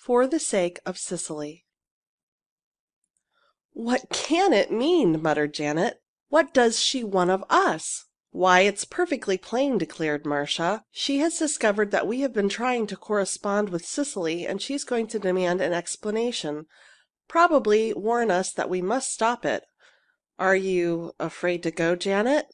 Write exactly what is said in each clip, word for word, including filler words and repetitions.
for the sake of Cicely. "What can it mean?" muttered Janet. "What does she want of us?" "Why, it's perfectly plain," declared Marcia. "She has discovered that we have been trying to correspond with Cicely, and she's going to demand an explanation, probably warn us that we must stop it. Are you afraid to go, Janet?"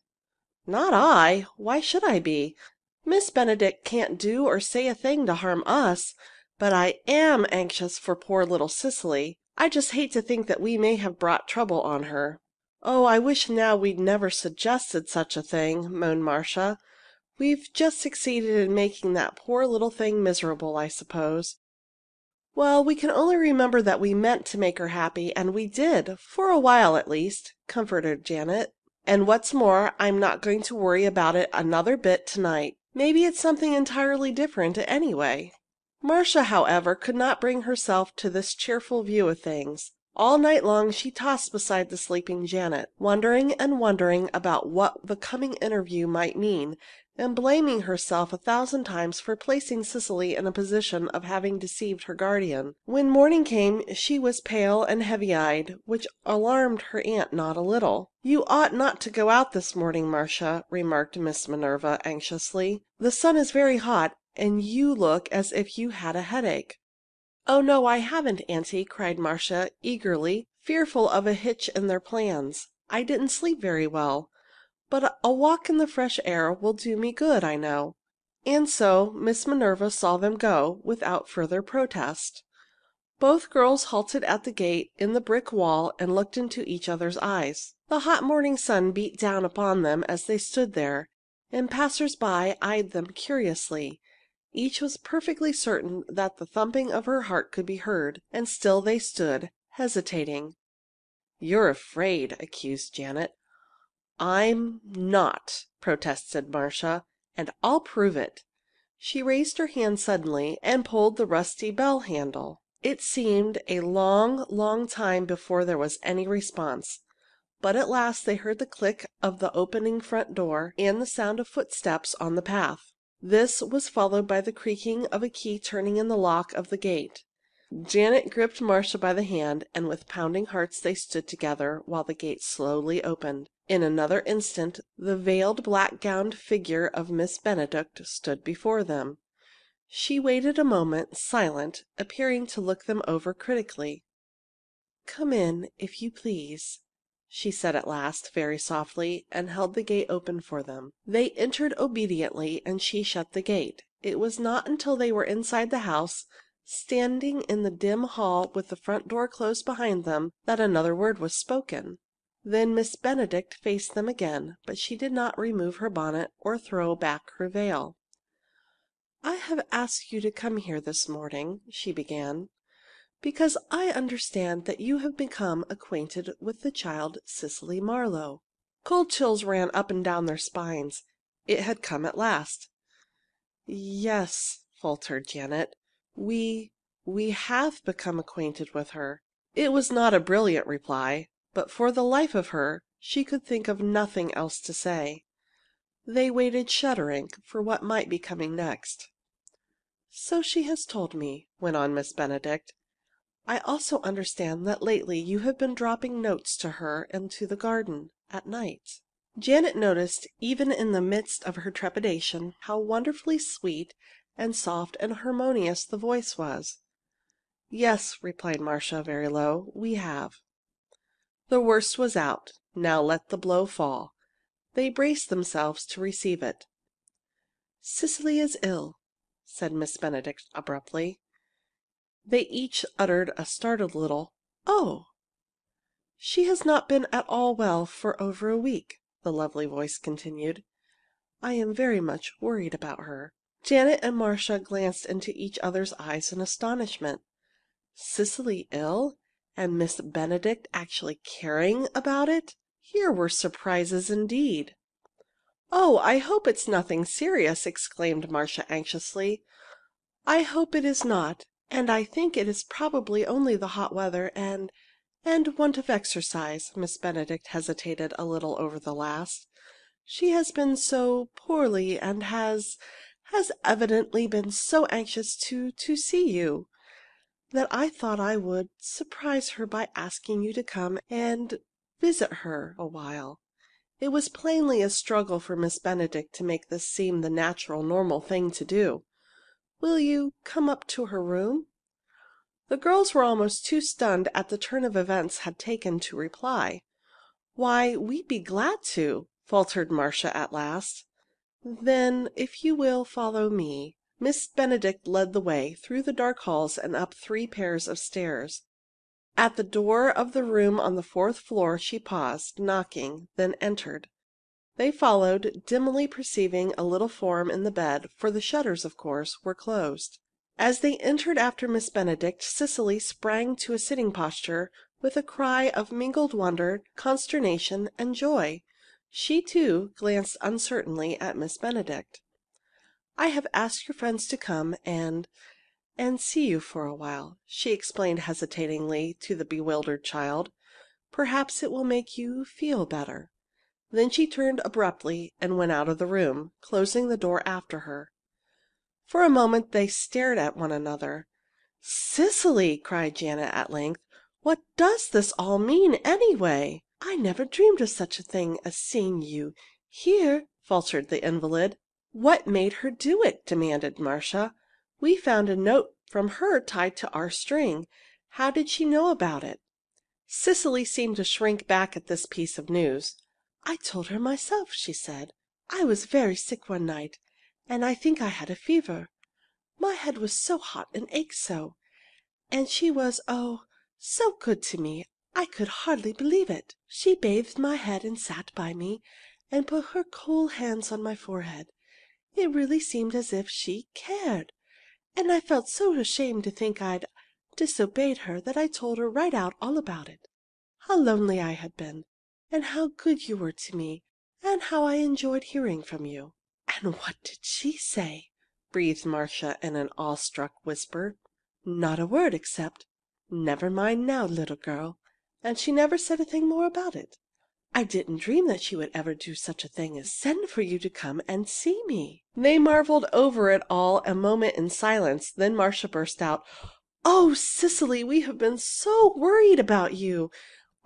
"Not I! Why should I be? Miss Benedict can't do or say a thing to harm us, but I am anxious for poor little Cicely. I just hate to think that we may have brought trouble on her." "Oh, I wish now we'd never suggested such a thing," moaned Marcia. "We've just succeeded in making that poor little thing miserable, I suppose." "Well, we can only remember that we meant to make her happy, and we did, for a while at least," comforted Janet. "And what's more, I'm not going to worry about it another bit tonight. Maybe it's something entirely different, anyway." Marcia, however, could not bring herself to this cheerful view of things. All night long she tossed beside the sleeping Janet, wondering and wondering about what the coming interview might mean, and blaming herself a thousand times for placing Cicely in a position of having deceived her guardian. When morning came, she was pale and heavy-eyed, which alarmed her aunt not a little. "You ought not to go out this morning, Marcia," remarked Miss Minerva anxiously. "The sun is very hot, and you look as if you had a headache." "Oh, no, I haven't, Auntie," cried Marcia, eagerly, fearful of a hitch in their plans. "I didn't sleep very well, but a walk in the fresh air will do me good, I know." And so Miss Minerva saw them go, without further protest. Both girls halted at the gate in the brick wall and looked into each other's eyes. The hot morning sun beat down upon them as they stood there, and passers-by eyed them curiously. Each was perfectly certain that the thumping of her heart could be heard, and still they stood, hesitating. "You're afraid," accused Janet. "I'm not," protested Marcia, "and I'll prove it." She raised her hand suddenly and pulled the rusty bell handle. It seemed a long, long time before there was any response, but at last they heard the click of the opening front door and the sound of footsteps on the path. This was followed by the creaking of a key turning in the lock of the gate. Janet gripped Marcia by the hand, and with pounding hearts they stood together while the gate slowly opened. In another instant the veiled black-gowned figure of Miss Benedict stood before them. She waited a moment, silent, appearing to look them over critically. "Come in, if you please," she said at last, very softly, and held the gate open for them. They entered obediently, and she shut the gate. It was not until they were inside the house, standing in the dim hall with the front door closed behind them, that another word was spoken. Then Miss Benedict faced them again, but she did not remove her bonnet or throw back her veil. "I have asked you to come here this morning," she began, "because I understand that you have become acquainted with the child Cicely Marlowe." Cold chills ran up and down their spines. It had come at last. "Yes," faltered Janet, we we have become acquainted with her." It was not a brilliant reply, but for the life of her she could think of nothing else to say. They waited, shuddering, for what might be coming next. "So she has told me," went on Miss Benedict. "I also understand that lately you have been dropping notes to her and to the garden at night." Janet noticed, even in the midst of her trepidation, how wonderfully sweet and soft and harmonious the voice was. "Yes," replied Marcia, very low, "we have." The worst was out. Now let the blow fall. They braced themselves to receive it. "Cicely is ill," said Miss Benedict abruptly. They each uttered a startled little "Oh!" "She has not been at all well for over a week," the lovely voice continued. "I am very much worried about her." Janet and Marcia glanced into each other's eyes in astonishment. Cicely ill, and Miss Benedict actually caring about it? Here were surprises indeed. "Oh, I hope it's nothing serious," exclaimed Marcia anxiously. "I hope it is not. And I think it is probably only the hot weather and, and want of exercise." Miss Benedict hesitated a little over the last. "She has been so poorly and has, has evidently been so anxious to, to see you. that I thought I would surprise her by asking you to come and visit her a while." It was plainly a struggle for Miss Benedict to make this seem the natural, normal thing to do. "Will you come up to her room?" The girls were almost too stunned at the turn events had taken to reply. "Why, we'd be glad to," faltered Marcia at last. "Then, if you will follow me." Miss Benedict led the way, through the dark halls and up three pairs of stairs. At the door of the room on the fourth floor she paused, knocking, then entered. They followed, dimly perceiving a little form in the bed, for the shutters, of course, were closed. As they entered after Miss Benedict, Cicely sprang to a sitting posture, with a cry of mingled wonder, consternation, and joy. She, too, glanced uncertainly at Miss Benedict. "I have asked your friends to come and and see you for a while," she explained hesitatingly to the bewildered child. "Perhaps it will make you feel better." Then she turned abruptly and went out of the room, closing the door after her. For a moment they stared at one another. "Cicely!" cried Janet at length. "What does this all mean, anyway?" "I never dreamed of such a thing as seeing you here," faltered the invalid. "What made her do it?" demanded Marcia. "We found a note from her tied to our string. How did she know about it?" Cicely seemed to shrink back at this piece of news. "I told her myself," she said. "I was very sick one night, and I think I had a fever. My head was so hot and ached so. And she was, oh, so good to me. I could hardly believe it. She bathed my head and sat by me, and put her cool hands on my forehead. It really seemed as if she cared. And I felt so ashamed to think I'd disobeyed her that I told her right out all about it. How lonely I had been, and how good you were to me, and how I enjoyed hearing from you." "And what did she say?" breathed Marcia in an awestruck whisper. "Not a word except, 'Never mind now, little girl.' And she never said a thing more about it. I didn't dream that she would ever do such a thing as send for you to come and see me." They marveled over it all a moment in silence. Then Marcia burst out, "Oh, Cicely, we have been so worried about you.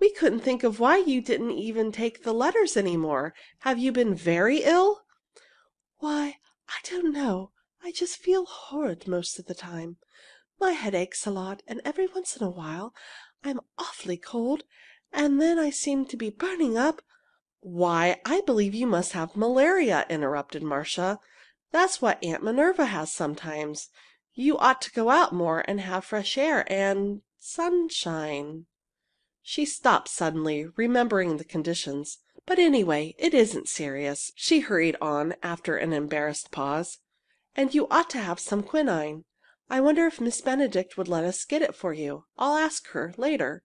We couldn't think of why you didn't even take the letters any more. Have you been very ill?" "Why, I don't know. I just feel horrid most of the time. My head aches a lot, and every once in a while I'm awfully cold, and then I seem to be burning up." "Why, I believe you must have malaria," interrupted Marcia. "That's what Aunt Minerva has sometimes. You ought to go out more and have fresh air and sunshine." She stopped suddenly, remembering the conditions. "But anyway, it isn't serious," she hurried on after an embarrassed pause. "And you ought to have some quinine. I wonder if Miss Benedict would let us get it for you. I'll ask her later."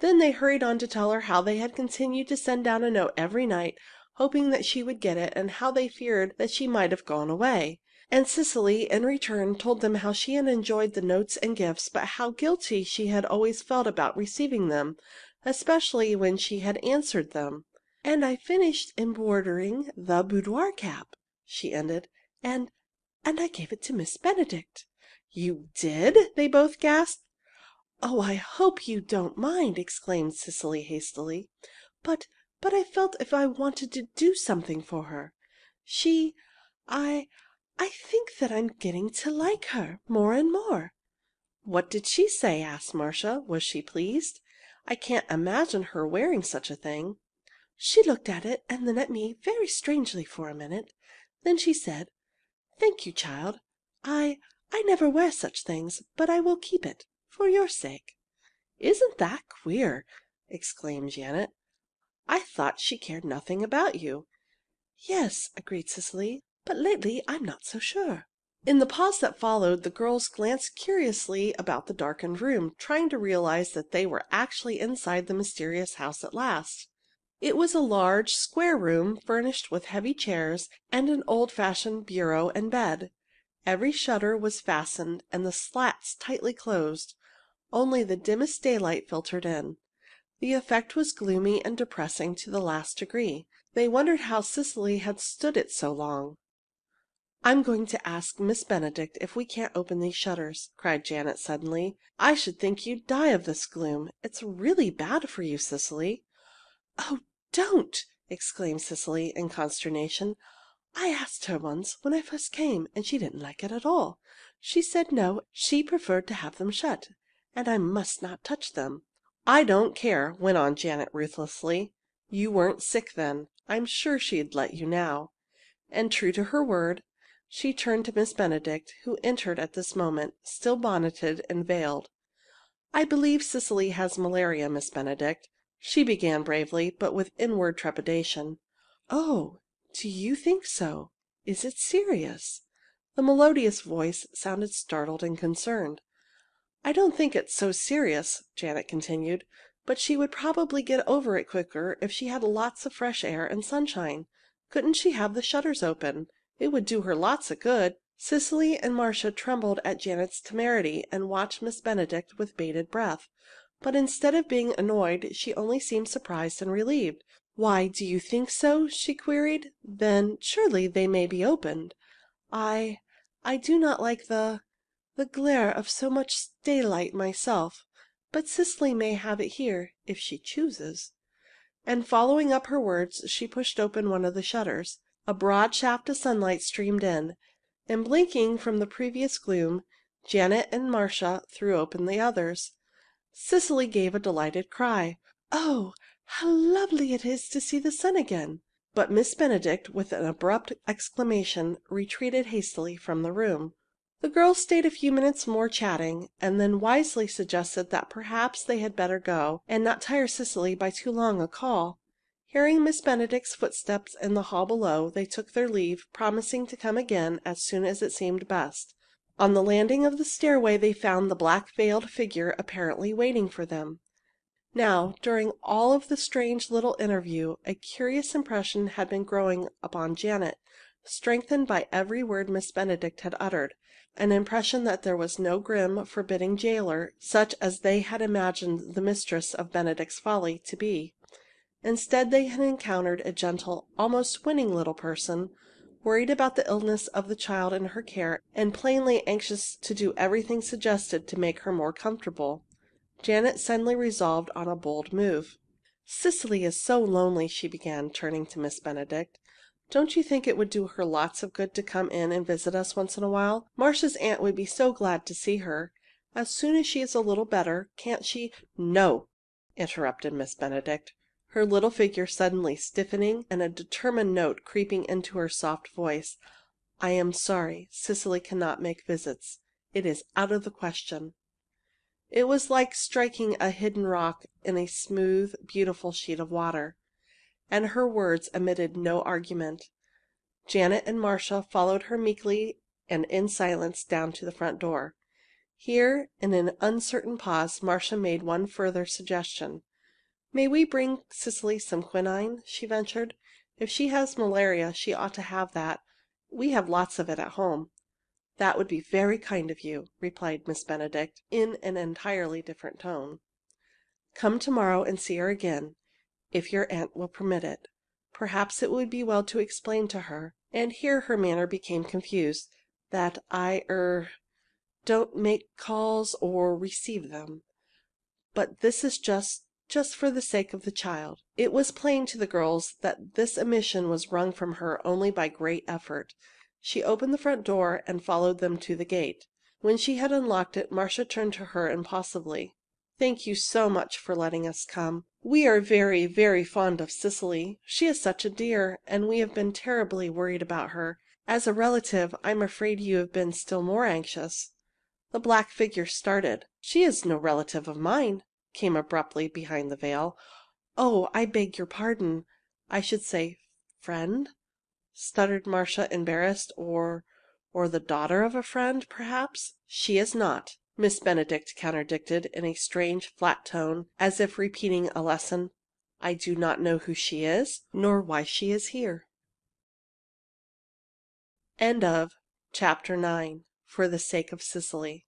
Then they hurried on to tell her how they had continued to send down a note every night, hoping that she would get it, and how they feared that she might have gone away. And Cicely, in return, told them how she had enjoyed the notes and gifts, but how guilty she had always felt about receiving them, especially when she had answered them. "And I finished embroidering the boudoir cap," she ended, and and I gave it to Miss Benedict." "You did?" they both gasped. "Oh, I hope you don't mind," exclaimed Cicely hastily. But, but I felt if I wanted to do something for her. She, I, I think that I'm getting to like her more and more." "What did she say?" asked Marcia. "Was she pleased? I can't imagine her wearing such a thing." "She looked at it and then at me very strangely for a minute. Then she said, 'Thank you, child. I... I never wear such things, but I will keep it, for your sake.'" "Isn't that queer?" exclaimed Janet. "I thought she cared nothing about you." "Yes," agreed Cicely, "but lately I'm not so sure." In the pause that followed, the girls glanced curiously about the darkened room, trying to realize that they were actually inside the mysterious house at last. It was a large, square room, furnished with heavy chairs and an old-fashioned bureau and bed. Every shutter was fastened and the slats tightly closed. Only the dimmest daylight filtered in. The effect was gloomy and depressing to the last degree. They wondered how Cicely had stood it so long. I'm going to ask Miss Benedict if we can't open these shutters," cried Janet suddenly. "I should think you'd die of this gloom. It's really bad for you, Cecily." "Oh, don't!" exclaimed Cecily in consternation. "I asked her once, when I first came, and she didn't like it at all. She said no, she preferred to have them shut, and I must not touch them." "I don't care," went on Janet ruthlessly. "You weren't sick then. I'm sure she'd let you now." And true to her word, she turned to Miss Benedict, who entered at this moment, still bonneted and veiled. "I believe Cecily has malaria, Miss Benedict," she began bravely, but with inward trepidation. "Oh, do you think so? Is it serious?" The melodious voice sounded startled and concerned. "I don't think it's so serious," Janet continued, "but she would probably get over it quicker if she had lots of fresh air and sunshine. Couldn't she have the shutters open? It would do her lots of good." Cecily and Marcia trembled at Janet's temerity and watched Miss Benedict with bated breath. But instead of being annoyed, she only seemed surprised and relieved. "Why, do you think so?" she queried. "Then, surely, they may be opened. I... I do not like the... the glare of so much daylight myself. But Cecily may have it here, if she chooses." And following up her words, she pushed open one of the shutters. A broad shaft of sunlight streamed in, and blinking from the previous gloom, Janet and Marcia threw open the others. Cecily gave a delighted cry. "Oh, how lovely it is to see the sun again!" But Miss Benedict, with an abrupt exclamation, retreated hastily from the room. The girls stayed a few minutes more chatting, and then wisely suggested that perhaps they had better go, and not tire Cecily by too long a call. Hearing Miss Benedict's footsteps in the hall below, they took their leave, promising to come again as soon as it seemed best. On the landing of the stairway they found the black-veiled figure apparently waiting for them. Now, during all of the strange little interview, a curious impression had been growing upon Janet, strengthened by every word Miss Benedict had uttered, an impression that there was no grim, forbidding jailer, such as they had imagined the mistress of Benedict's Folly to be. Instead, they had encountered a gentle, almost winning little person, worried about the illness of the child in her care and plainly anxious to do everything suggested to make her more comfortable. Janet suddenly resolved on a bold move. "Cecily is so lonely," she began, turning to Miss Benedict. "Don't you think it would do her lots of good to come in and visit us once in a while? Marcia's aunt would be so glad to see her. As soon as she is a little better, can't she—" "No," interrupted Miss Benedict, her little figure suddenly stiffening and a determined note creeping into her soft voice. "I am sorry. Cecily cannot make visits. It is out of the question." It was like striking a hidden rock in a smooth, beautiful sheet of water, and her words emitted no argument. Janet and Marcia followed her meekly and in silence down to the front door. Here, in an uncertain pause, Marcia made one further suggestion. "May we bring Cecily some quinine?" she ventured. "If she has malaria, she ought to have that. We have lots of it at home." "That would be very kind of you," replied Miss Benedict, in an entirely different tone. "Come tomorrow and see her again, if your aunt will permit it. Perhaps it would be well to explain to her—" and here her manner became confused— "that I, er, don't make calls or receive them. But this is just... just for the sake of the child." It was plain to the girls that this admission was wrung from her only by great effort. She opened the front door and followed them to the gate. When she had unlocked it, Marcia turned to her impulsively. "Thank you so much for letting us come. We are very, very fond of Cecily. She is such a dear, and we have been terribly worried about her. As a relative, I'm afraid you have been still more anxious." The black figure started. "She is no relative of mine," came abruptly behind the veil. "Oh, I beg your pardon. I should say friend," stuttered Marcia, embarrassed, or or the daughter of a friend, perhaps. "She is not," Miss Benedict contradicted in a strange, flat tone, as if repeating a lesson. "I do not know who she is, nor why she is here." End of Chapter nine. For the Sake of Cecily.